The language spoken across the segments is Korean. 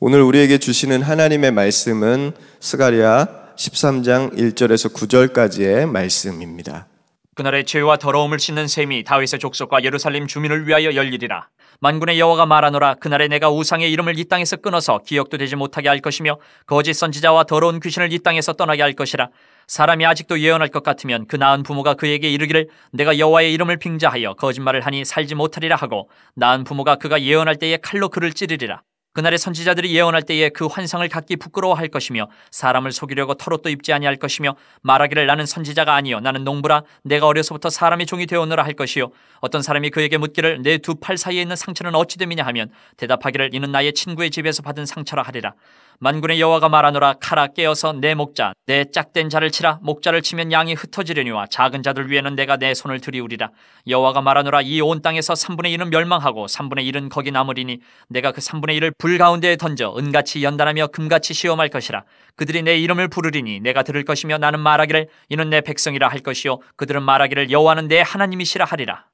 오늘 우리에게 주시는 하나님의 말씀은 스가랴 13장 1절에서 9절까지의 말씀입니다. 그날의 죄와 더러움을 씻는 셈이 다윗의 족속과 예루살렘 주민을 위하여 열리리라. 만군의 여호와가 말하노라. 그날에 내가 우상의 이름을 이 땅에서 끊어서 기억도 되지 못하게 할 것이며 거짓 선지자와 더러운 귀신을 이 땅에서 떠나게 할 것이라. 사람이 아직도 예언할 것 같으면 그 낳은 부모가 그에게 이르기를 내가 여호와의 이름을 빙자하여 거짓말을 하니 살지 못하리라 하고, 낳은 부모가 그가 예언할 때에 칼로 그를 찌르리라. 그날의 선지자들이 예언할 때에 그 환상을 갖기 부끄러워할 것이며 사람을 속이려고 털옷도 입지 아니할 것이며 말하기를 나는 선지자가 아니요 나는 농부라 내가 어려서부터 사람의 종이 되었노라 할 것이요. 어떤 사람이 그에게 묻기를 내 두 팔 사이에 있는 상처는 어찌 됨이냐 하면 대답하기를 이는 나의 친구의 집에서 받은 상처라 하리라. 만군의 여호와가 말하노라. 칼아, 깨어서 내 목자 내 짝된 자를 치라. 목자를 치면 양이 흩어지려니와 작은 자들 위에는 내가 내 손을 들이우리라. 여호와가 말하노라. 이 온 땅에서 3분의 1은 멸망하고 3분의 1은 거기 남으리니 내가 그 3분의 1을 불 가운데에 던져 은같이 연단하며 금같이 시험할 것이라. 그들이 내 이름을 부르리니 내가 들을 것이며 나는 말하기를 이는 내 백성이라 할 것이요 그들은 말하기를 여호와는 내 하나님이시라 하리라.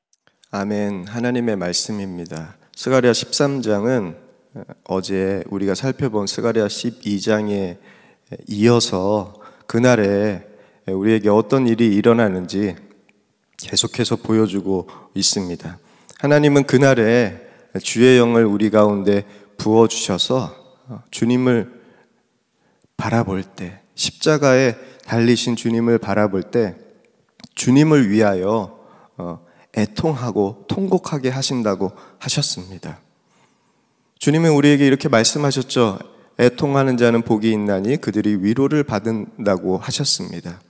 아멘. 하나님의 말씀입니다. 스가랴 13장은 어제 우리가 살펴본 스가랴 12장에 이어서 그날에 우리에게 어떤 일이 일어나는지 계속해서 보여주고 있습니다. 하나님은 그날에 주의 영을 우리 가운데 부어주셔서 주님을 바라볼 때, 십자가에 달리신 주님을 바라볼 때 주님을 위하여 애통하고 통곡하게 하신다고 하셨습니다. 주님은 우리에게 이렇게 말씀하셨죠. 애통하는 자는 복이 있나니 그들이 위로를 받는다고 하셨습니다.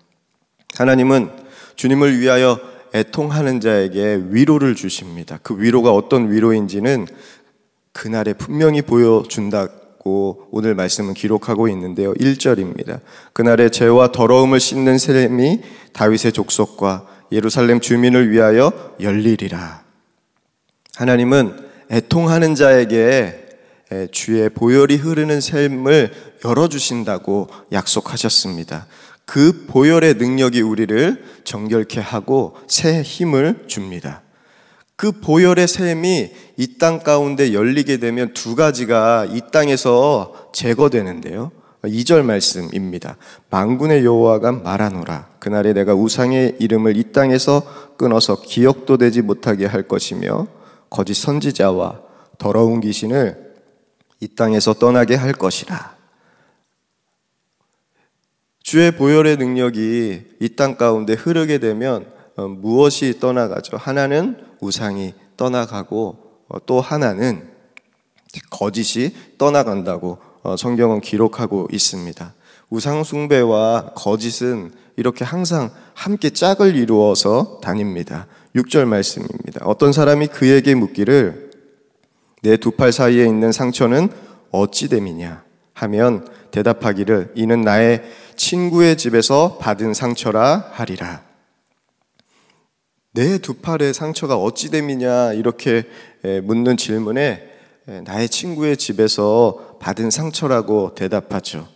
하나님은 주님을 위하여 애통하는 자에게 위로를 주십니다. 그 위로가 어떤 위로인지는 그날에 분명히 보여준다고 오늘 말씀은 기록하고 있는데요. 1절입니다. 그날에 죄와 더러움을 씻는 셈이 다윗의 족속과 예루살렘 주민을 위하여 열리리라. 하나님은 애통하는 자에게 주의 보혈이 흐르는 샘을 열어주신다고 약속하셨습니다. 그 보혈의 능력이 우리를 정결케 하고 새 힘을 줍니다. 그 보혈의 샘이 이 땅 가운데 열리게 되면 두 가지가 이 땅에서 제거되는데요. 2절 말씀입니다. 만군의 여호와가 말하노라. 그날에 내가 우상의 이름을 이 땅에서 끊어서 기억도 되지 못하게 할 것이며 거짓 선지자와 더러운 귀신을 이 땅에서 떠나게 할 것이라. 주의 보혈의 능력이 이 땅 가운데 흐르게 되면 무엇이 떠나가죠? 하나는 우상이 떠나가고 또 하나는 거짓이 떠나간다고 성경은 기록하고 있습니다. 우상 숭배와 거짓은 이렇게 항상 함께 짝을 이루어서 다닙니다. 6절 말씀입니다. 어떤 사람이 그에게 묻기를 내 두 팔 사이에 있는 상처는 어찌 됨이냐 하면 대답하기를 이는 나의 친구의 집에서 받은 상처라 하리라. 내 두 팔의 상처가 어찌 됨이냐 이렇게 묻는 질문에 나의 친구의 집에서 받은 상처라고 대답하죠.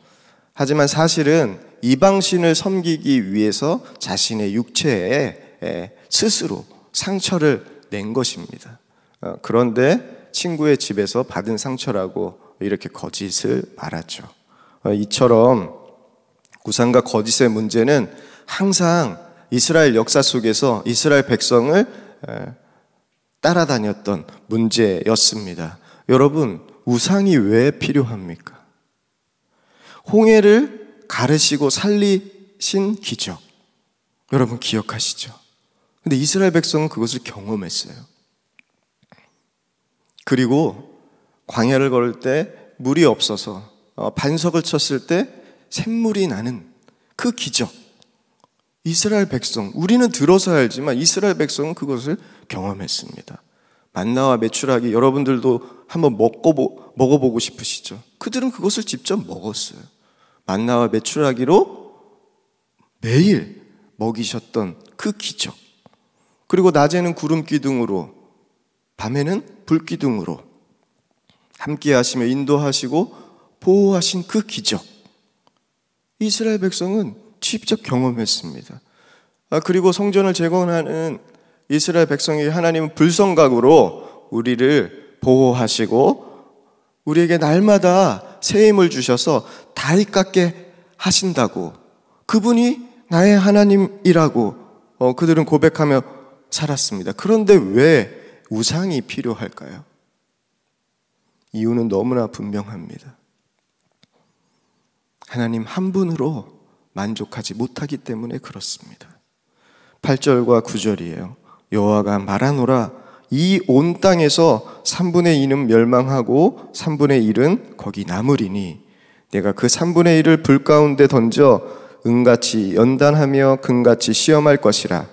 하지만 사실은 이방신을 섬기기 위해서 자신의 육체에 스스로 상처를 낸 것입니다. 그런데 친구의 집에서 받은 상처라고 이렇게 거짓을 말하죠. 이처럼 우상과 거짓의 문제는 항상 이스라엘 역사 속에서 이스라엘 백성을 따라다녔던 문제였습니다. 여러분, 우상이 왜 필요합니까? 홍해를 가르시고 살리신 기적, 여러분 기억하시죠? 근데 이스라엘 백성은 그것을 경험했어요. 그리고 광야를 걸을 때 물이 없어서 반석을 쳤을 때 샘물이 나는 그 기적, 이스라엘 백성, 우리는 들어서 알지만 이스라엘 백성은 그것을 경험했습니다. 만나와 메추라기, 여러분들도 한번 먹어보고 싶으시죠? 그들은 그것을 직접 먹었어요. 만나와 메추라기로 매일 먹이셨던 그 기적, 그리고 낮에는 구름 기둥으로 밤에는 불 기둥으로 함께 하시며 인도하시고 보호하신 그 기적, 이스라엘 백성은 직접 경험했습니다. 그리고 성전을 재건하는 이스라엘 백성이 하나님은 불성각으로 우리를 보호하시고 우리에게 날마다 세임을 주셔서 다리 깎게 하신다고, 그분이 나의 하나님이라고 그들은 고백하며 살았습니다. 그런데 왜 우상이 필요할까요? 이유는 너무나 분명합니다. 하나님 한 분으로 만족하지 못하기 때문에 그렇습니다. 8절과 9절이에요. 여호와가 말하노라, 이 온 땅에서 3분의 2는 멸망하고 3분의 1은 거기 남으리니 내가 그 3분의 1을 불 가운데 던져 은같이 연단하며 금같이 시험할 것이라.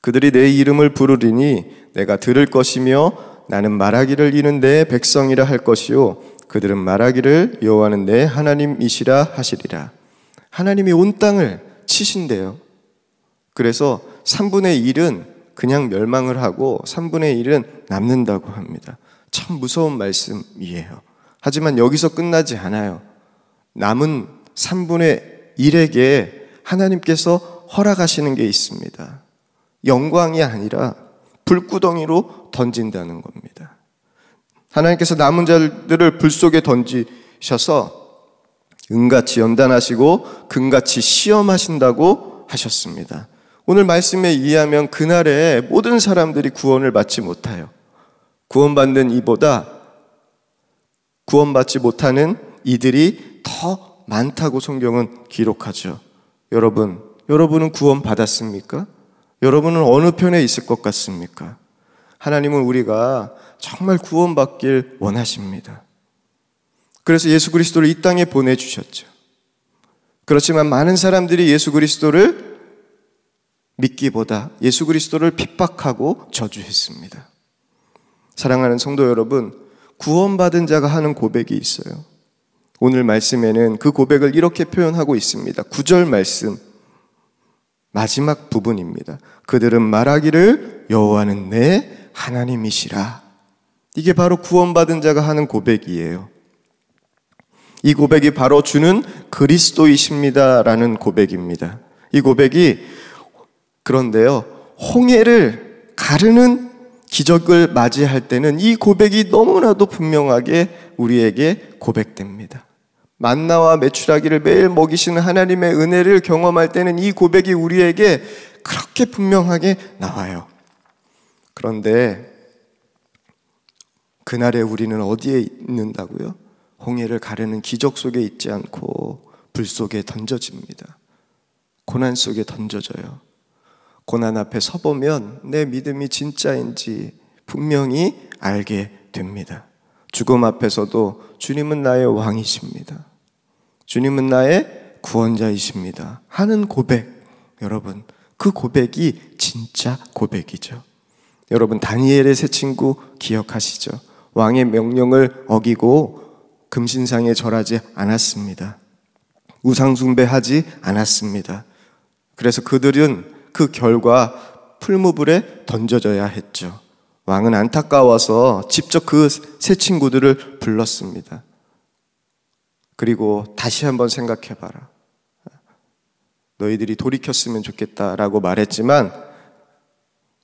그들이 내 이름을 부르리니 내가 들을 것이며 나는 말하기를 이는 내 백성이라 할 것이요 그들은 말하기를 여호와는 내 하나님이시라 하시리라. 하나님이 온 땅을 치신대요. 그래서 3분의 1은 그냥 멸망을 하고 3분의 1은 남는다고 합니다. 참 무서운 말씀이에요. 하지만 여기서 끝나지 않아요. 남은 3분의 1에게 하나님께서 허락하시는 게 있습니다. 영광이 아니라 불구덩이로 던진다는 겁니다. 하나님께서 남은 자들을 불 속에 던지셔서 은같이 연단하시고 금같이 시험하신다고 하셨습니다. 오늘 말씀에 의하면 그날에 모든 사람들이 구원을 받지 못해요. 구원받는 이보다 구원받지 못하는 이들이 더 많다고 성경은 기록하죠. 여러분은 구원받았습니까? 여러분은 어느 편에 있을 것 같습니까? 하나님은 우리가 정말 구원받길 원하십니다. 그래서 예수 그리스도를 이 땅에 보내주셨죠. 그렇지만 많은 사람들이 예수 그리스도를 믿기보다 예수 그리스도를 핍박하고 저주했습니다. 사랑하는 성도 여러분, 구원받은 자가 하는 고백이 있어요. 오늘 말씀에는 그 고백을 이렇게 표현하고 있습니다. 9절 말씀 마지막 부분입니다. 그들은 말하기를 여호와는 내 하나님이시라. 이게 바로 구원받은 자가 하는 고백이에요. 이 고백이 바로 주는 그리스도이십니다라는 고백입니다. 이 고백이 그런데요, 홍해를 가르는 기적을 맞이할 때는 이 고백이 너무나도 분명하게 우리에게 고백됩니다. 만나와 메추라기를 매일 먹이시는 하나님의 은혜를 경험할 때는 이 고백이 우리에게 그렇게 분명하게 나와요. 그런데 그날에 우리는 어디에 있는다고요? 홍해를 가르는 기적 속에 있지 않고 불 속에 던져집니다. 고난 속에 던져져요. 고난 앞에 서보면 내 믿음이 진짜인지 분명히 알게 됩니다. 죽음 앞에서도 주님은 나의 왕이십니다. 주님은 나의 구원자이십니다 하는 고백, 여러분 그 고백이 진짜 고백이죠. 여러분 다니엘의 세 친구 기억하시죠? 왕의 명령을 어기고 금신상에 절하지 않았습니다. 우상숭배하지 않았습니다. 그래서 그들은 그 결과 풀무불에 던져져야 했죠. 왕은 안타까워서 직접 그 세 친구들을 불렀습니다. 그리고 다시 한번 생각해봐라. 너희들이 돌이켰으면 좋겠다라고 말했지만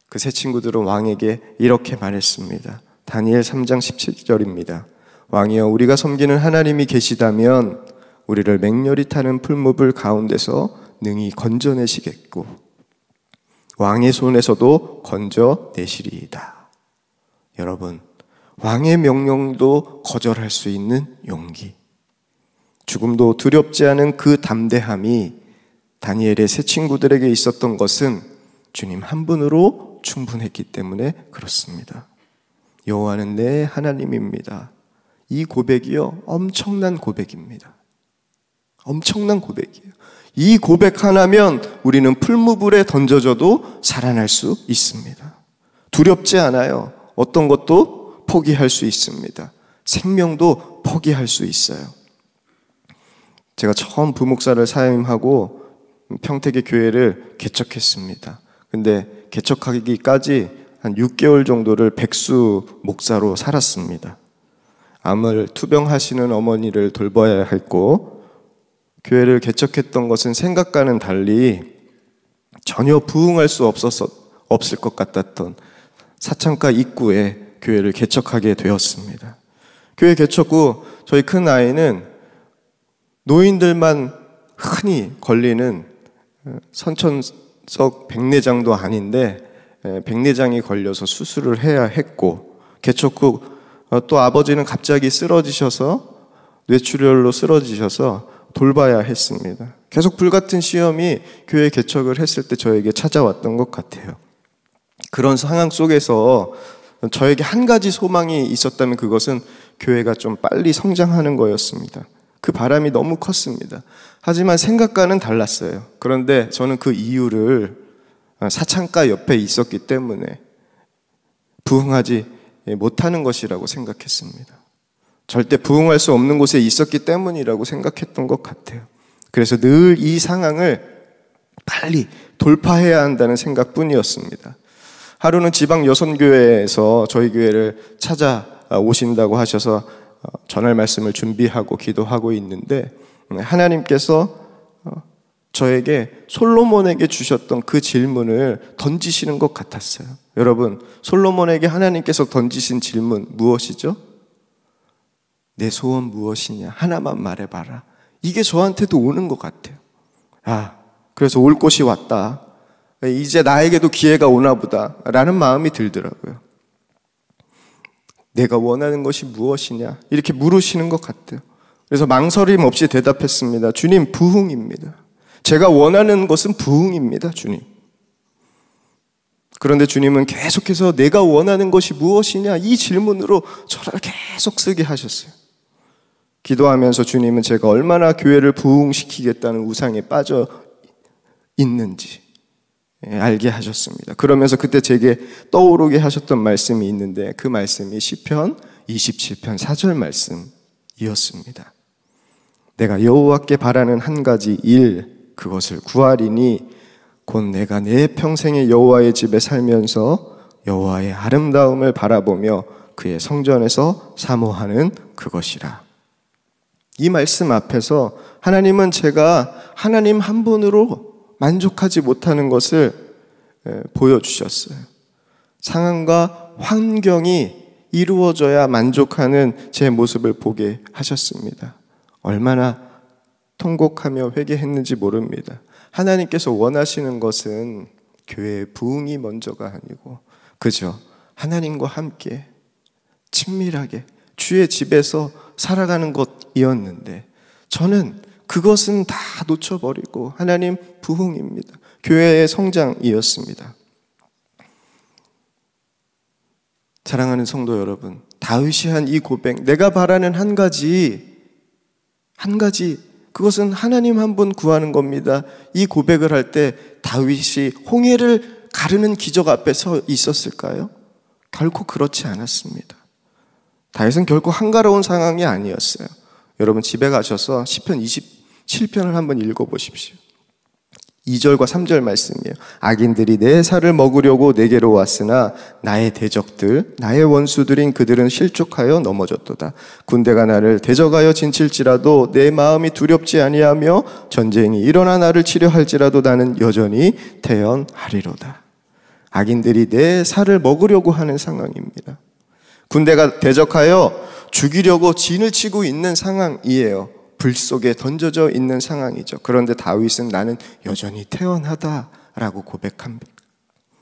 그 세 친구들은 왕에게 이렇게 말했습니다. 다니엘 3장 17절입니다. 왕이여, 우리가 섬기는 하나님이 계시다면 우리를 맹렬히 타는 풀무불 가운데서 능히 건져내시겠고 왕의 손에서도 건져내시리이다. 여러분, 왕의 명령도 거절할 수 있는 용기, 죽음도 두렵지 않은 그 담대함이 다니엘의 세 친구들에게 있었던 것은 주님 한 분으로 충분했기 때문에 그렇습니다. 여호와는 내 하나님입니다. 이 고백이요, 엄청난 고백입니다. 엄청난 고백이에요. 이 고백 하나면 우리는 풀무불에 던져져도 살아날 수 있습니다. 두렵지 않아요. 어떤 것도 포기할 수 있습니다. 생명도 포기할 수 있어요. 제가 처음 부목사를 사임하고 평택의 교회를 개척했습니다. 근데 개척하기까지 한 6개월 정도를 백수 목사로 살았습니다. 암을 투병하시는 어머니를 돌봐야 했고 교회를 개척했던 것은 생각과는 달리 전혀 부응할 수 없을 것 같았던 사창가 입구에 교회를 개척하게 되었습니다. 교회 개척 후 저희 큰 아이는 노인들만 흔히 걸리는 선천적 백내장도 아닌데 백내장이 걸려서 수술을 해야 했고, 개척 후 또 아버지는 갑자기 쓰러지셔서 뇌출혈로 쓰러지셔서 돌봐야 했습니다. 계속 불같은 시험이 교회 개척을 했을 때 저에게 찾아왔던 것 같아요. 그런 상황 속에서 저에게 한 가지 소망이 있었다면 그것은 교회가 좀 빨리 성장하는 거였습니다. 그 바람이 너무 컸습니다. 하지만 생각과는 달랐어요. 그런데 저는 그 이유를 사창가 옆에 있었기 때문에 부흥하지 못하는 것이라고 생각했습니다. 절대 부흥할 수 없는 곳에 있었기 때문이라고 생각했던 것 같아요. 그래서 늘 이 상황을 빨리 돌파해야 한다는 생각뿐이었습니다. 하루는 지방 여선교회에서 저희 교회를 찾아오신다고 하셔서 전할 말씀을 준비하고 기도하고 있는데, 하나님께서 저에게 솔로몬에게 주셨던 그 질문을 던지시는 것 같았어요. 여러분, 솔로몬에게 하나님께서 던지신 질문 무엇이죠? 내 소원 무엇이냐? 하나만 말해봐라. 이게 저한테도 오는 것 같아요. 아, 그래서 올 곳이 왔다. 이제 나에게도 기회가 오나 보다 라는 마음이 들더라고요. 내가 원하는 것이 무엇이냐 이렇게 물으시는 것 같아요. 그래서 망설임 없이 대답했습니다. 주님, 부흥입니다. 제가 원하는 것은 부흥입니다, 주님. 그런데 주님은 계속해서 내가 원하는 것이 무엇이냐 이 질문으로 저를 계속 쓰게 하셨어요. 기도하면서 주님은 제가 얼마나 교회를 부흥시키겠다는 우상에 빠져 있는지 알게 하셨습니다. 그러면서 그때 제게 떠오르게 하셨던 말씀이 있는데, 그 말씀이 시편 27편 4절 말씀이었습니다. 내가 여호와께 바라는 한 가지 일, 그것을 구하리니 곧 내가 내 평생에 여호와의 집에 살면서 여호와의 아름다움을 바라보며 그의 성전에서 사모하는 그것이라. 이 말씀 앞에서 하나님은 제가 하나님 한 분으로 만족하지 못하는 것을 보여주셨어요. 상황과 환경이 이루어져야 만족하는 제 모습을 보게 하셨습니다. 얼마나 통곡하며 회개했는지 모릅니다. 하나님께서 원하시는 것은 교회의 부흥이 먼저가 아니고 그저 하나님과 함께 친밀하게 주의 집에서 살아가는 것이었는데, 저는 그것은 다 놓쳐버리고 하나님 부흥입니다, 교회의 성장이었습니다. 사랑하는 성도 여러분, 다윗이 한 이 고백, 내가 바라는 한 가지 그것은 하나님 한 분 구하는 겁니다. 이 고백을 할 때 다윗이 홍해를 가르는 기적 앞에 서 있었을까요? 결코 그렇지 않았습니다. 다윗은 결코 한가로운 상황이 아니었어요. 여러분, 집에 가셔서 시편 27편을 한번 읽어보십시오. 2절과 3절 말씀이에요. 악인들이 내 살을 먹으려고 내게로 왔으나 나의 대적들, 나의 원수들인 그들은 실족하여 넘어졌도다. 군대가 나를 대적하여 진칠지라도 내 마음이 두렵지 아니하며 전쟁이 일어나 나를 치려할지라도 나는 여전히 태연하리로다. 악인들이 내 살을 먹으려고 하는 상황입니다. 군대가 대적하여 죽이려고 진을 치고 있는 상황이에요. 불 속에 던져져 있는 상황이죠. 그런데 다윗은 나는 여전히 태연하다라고 고백합니다.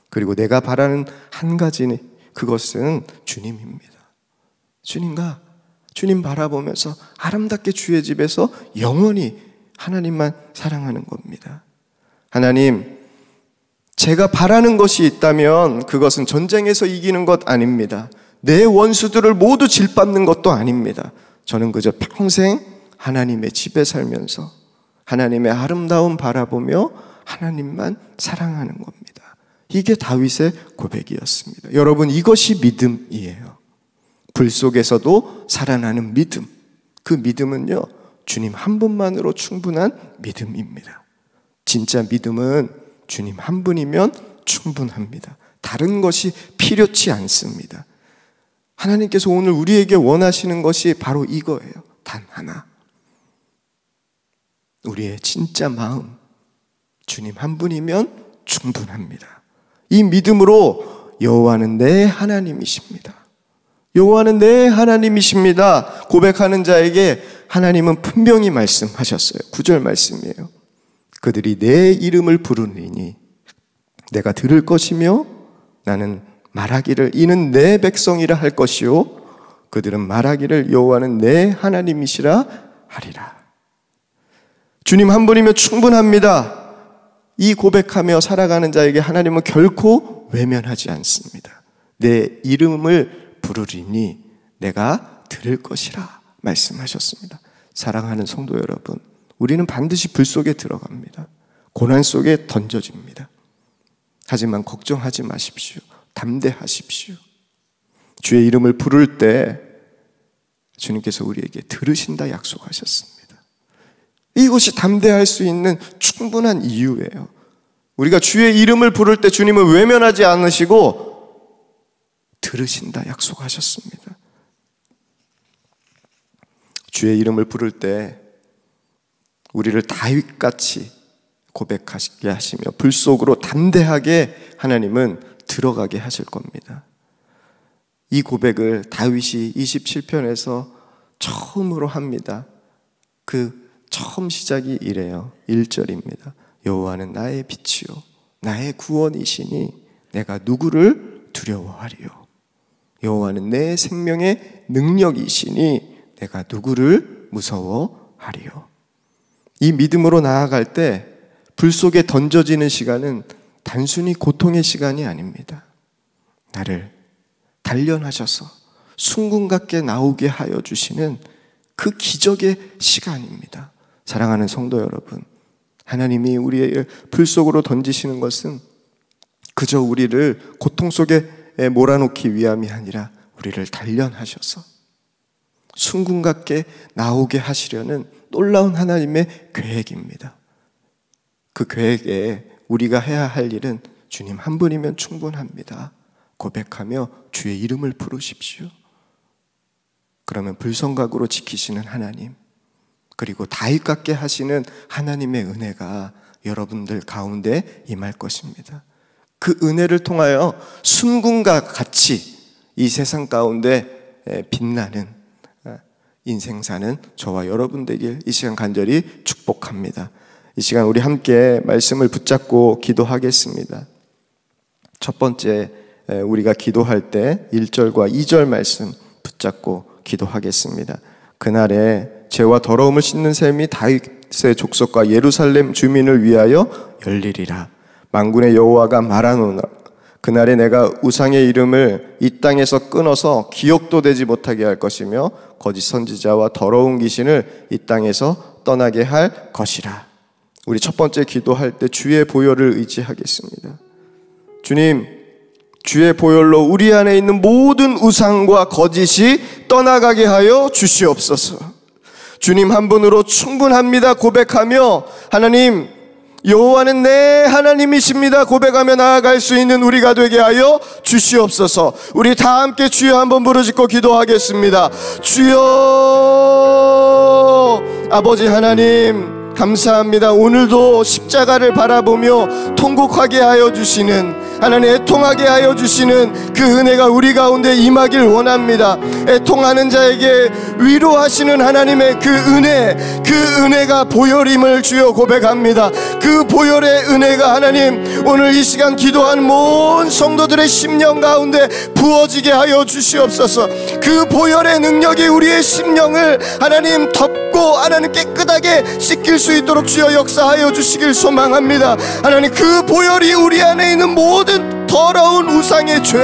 그리고 내가 바라는 한 가지는 그것은 주님입니다. 주님 바라보면서 아름답게 주의 집에서 영원히 하나님만 사랑하는 겁니다. 하나님, 제가 바라는 것이 있다면 그것은 전쟁에서 이기는 것 아닙니다. 내 원수들을 모두 짓밟는 것도 아닙니다. 저는 그저 평생 하나님의 집에 살면서 하나님의 아름다움 바라보며 하나님만 사랑하는 겁니다. 이게 다윗의 고백이었습니다. 여러분, 이것이 믿음이에요. 불 속에서도 살아나는 믿음. 그 믿음은요, 주님 한 분만으로 충분한 믿음입니다. 진짜 믿음은 주님 한 분이면 충분합니다. 다른 것이 필요치 않습니다. 하나님께서 오늘 우리에게 원하시는 것이 바로 이거예요. 단 하나. 우리의 진짜 마음. 주님 한 분이면 충분합니다. 이 믿음으로 여호와는 내 하나님이십니다. 여호와는 내 하나님이십니다. 고백하는 자에게 하나님은 분명히 말씀하셨어요. 9절 말씀이에요. 그들이 내 이름을 부르니 내가 들을 것이며 나는 말하기를 이는 내 백성이라 할 것이요 그들은 말하기를 여호와는 내 하나님이시라 하리라. 주님 한 분이면 충분합니다. 이 고백하며 살아가는 자에게 하나님은 결코 외면하지 않습니다. 내 이름을 부르리니 내가 들을 것이라 말씀하셨습니다. 사랑하는 성도 여러분, 우리는 반드시 불 속에 들어갑니다. 고난 속에 던져집니다. 하지만 걱정하지 마십시오. 담대하십시오. 주의 이름을 부를 때 주님께서 우리에게 들으신다 약속하셨습니다. 이것이 담대할 수 있는 충분한 이유예요. 우리가 주의 이름을 부를 때 주님은 외면하지 않으시고 들으신다 약속하셨습니다. 주의 이름을 부를 때 우리를 다윗같이 고백하게 하시며 불 속으로 담대하게 하나님은 들어가게 하실 겁니다. 이 고백을 다윗이 27편에서 처음으로 합니다. 그 처음 시작이 이래요. 1절입니다. 여호와는 나의 빛이요 나의 구원이시니 내가 누구를 두려워하리요. 여호와는 내 생명의 능력이시니 내가 누구를 무서워하리요. 이 믿음으로 나아갈 때 불 속에 던져지는 시간은 단순히 고통의 시간이 아닙니다. 나를 단련하셔서 순금같게 나오게 하여 주시는 그 기적의 시간입니다. 사랑하는 성도 여러분, 하나님이 우리의 불 속으로 던지시는 것은 그저 우리를 고통 속에 몰아넣기 위함이 아니라 우리를 단련하셔서 순금같게 나오게 하시려는 놀라운 하나님의 계획입니다. 그 계획에 우리가 해야 할 일은 주님 한 분이면 충분합니다. 고백하며 주의 이름을 부르십시오. 그러면 불성각으로 지키시는 하나님, 그리고 다윗 같게 하시는 하나님의 은혜가 여러분들 가운데 임할 것입니다. 그 은혜를 통하여 순금과 같이 이 세상 가운데 빛나는 인생 사는 저와 여러분 되길 이 시간 간절히 축복합니다. 이 시간 우리 함께 말씀을 붙잡고 기도하겠습니다. 첫 번째, 우리가 기도할 때 1절과 2절 말씀 붙잡고 기도하겠습니다. 그날에 죄와 더러움을 씻는 셈이 다윗의 족속과 예루살렘 주민을 위하여 열리리라. 만군의 여호와가 말하노라. 그날에 내가 우상의 이름을 이 땅에서 끊어서 기억도 되지 못하게 할 것이며 거짓 선지자와 더러운 귀신을 이 땅에서 떠나게 할 것이라. 우리 첫 번째 기도할 때 주의 보혈을 의지하겠습니다. 주님, 주의 보혈로 우리 안에 있는 모든 우상과 거짓이 떠나가게 하여 주시옵소서. 주님 한 분으로 충분합니다. 고백하며 하나님, 여호와는 내 하나님이십니다. 고백하며 나아갈 수 있는 우리가 되게 하여 주시옵소서. 우리 다 함께 주여 한번 부르짖고 기도하겠습니다. 주여, 아버지 하나님 감사합니다. 오늘도 십자가를 바라보며 통곡하게 하여 주시는 하나님, 애통하게 하여 주시는 그 은혜가 우리 가운데 임하길 원합니다. 애통하는 자에게 위로하시는 하나님의 그 은혜가 보혈임을 주여 고백합니다. 그 보혈의 은혜가 하나님 오늘 이 시간 기도한 모든 성도들의 심령 가운데 부어지게 하여 주시옵소서. 그 보혈의 능력이 우리의 심령을 하나님 덮고 하나님 깨끗하게 씻길 수 있도록 주여 역사하여 주시길 소망합니다. 하나님, 그 보혈이 우리 안에 있는 모든 더러운 우상의 죄,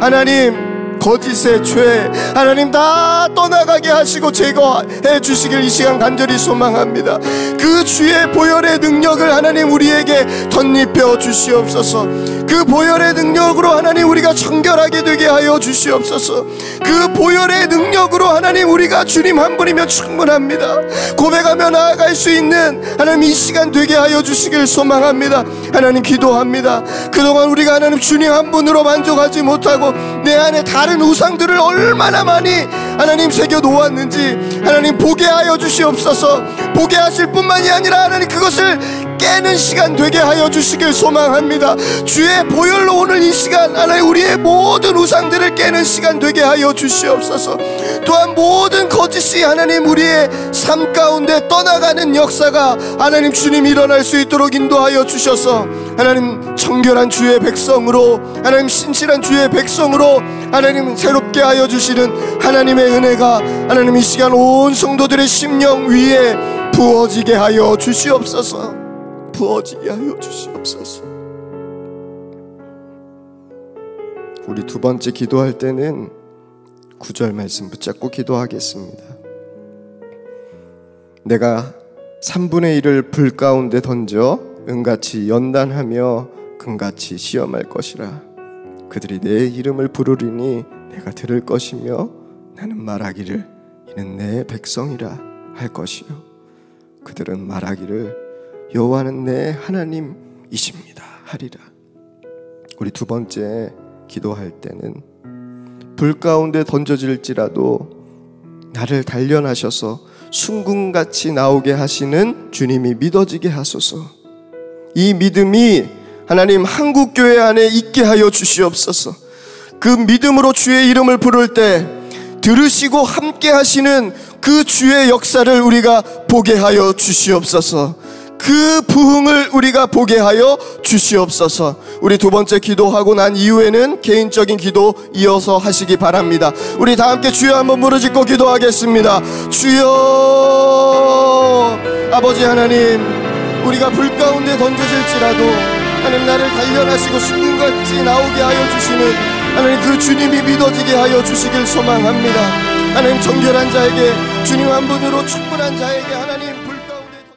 하나님 거짓의 죄, 하나님 다 떠나가게 하시고 제거해 주시길 이 시간 간절히 소망합니다. 그 주의 보혈의 능력을 하나님 우리에게 덧입혀 주시옵소서. 그 보혈의 능력으로 하나님 우리가 정결하게 되게 하여 주시옵소서. 그 보혈의 능력으로 하나님 우리가 주님 한 분이면 충분합니다. 고백하며 나아갈 수 있는 하나님 이 시간 되게 하여 주시길 소망합니다. 하나님 기도합니다. 그동안 우리가 하나님 주님 한 분으로 만족하지 못하고 내 안에 다른 우상들을 얼마나 많이 하나님 새겨 놓았는지 하나님 보게 하여 주시옵소서. 보게 하실 뿐만이 아니라 하나님 그것을 깨는 시간 되게 하여 주시길 소망합니다. 주의 보혈로 오늘 이 시간 하나님 우리의 모든 우상들을 깨는 시간 되게 하여 주시옵소서. 또한 모든 거짓이 하나님 우리의 삶 가운데 떠나가는 역사가 하나님 주님 일어날 수 있도록 인도하여 주셔서 하나님 정결한 주의 백성으로 하나님 신실한 주의 백성으로 하나님 새롭게 하여 주시는 하나님의 은혜가 하나님 이 시간 온 성도들의 심령 위에 부어지게 하여 주시옵소서. 부어지게 하여 주시옵소서. 우리 두 번째 기도할 때는 9절 말씀 붙잡고 기도하겠습니다. 내가 3분의 1을 불 가운데 던져 은같이 연단하며 금같이 시험할 것이라. 그들이 내 이름을 부르리니 내가 들을 것이며 나는 말하기를 이는 내 백성이라 할 것이요 그들은 말하기를 여호와는 내 하나님이십니다 하리라. 우리 두 번째 기도할 때는 불 가운데 던져질지라도 나를 단련하셔서 순금같이 나오게 하시는 주님이 믿어지게 하소서. 이 믿음이 하나님 한국교회 안에 있게 하여 주시옵소서. 그 믿음으로 주의 이름을 부를 때 들으시고 함께 하시는 그 주의 역사를 우리가 보게 하여 주시옵소서. 그 부흥을 우리가 보게 하여 주시옵소서. 우리 두 번째 기도하고 난 이후에는 개인적인 기도 이어서 하시기 바랍니다. 우리 다 함께 주여 한번 부르짖고 기도하겠습니다. 주여 아버지 하나님, 우리가 불 가운데 던져질지라도 하나님 나를 단련하시고 순금같이 나오게 하여 주시는 하나님 그 주님이 믿어지게 하여 주시길 소망합니다. 하나님 정결한 자에게 주님 한 분으로 충분한 자에게 하나님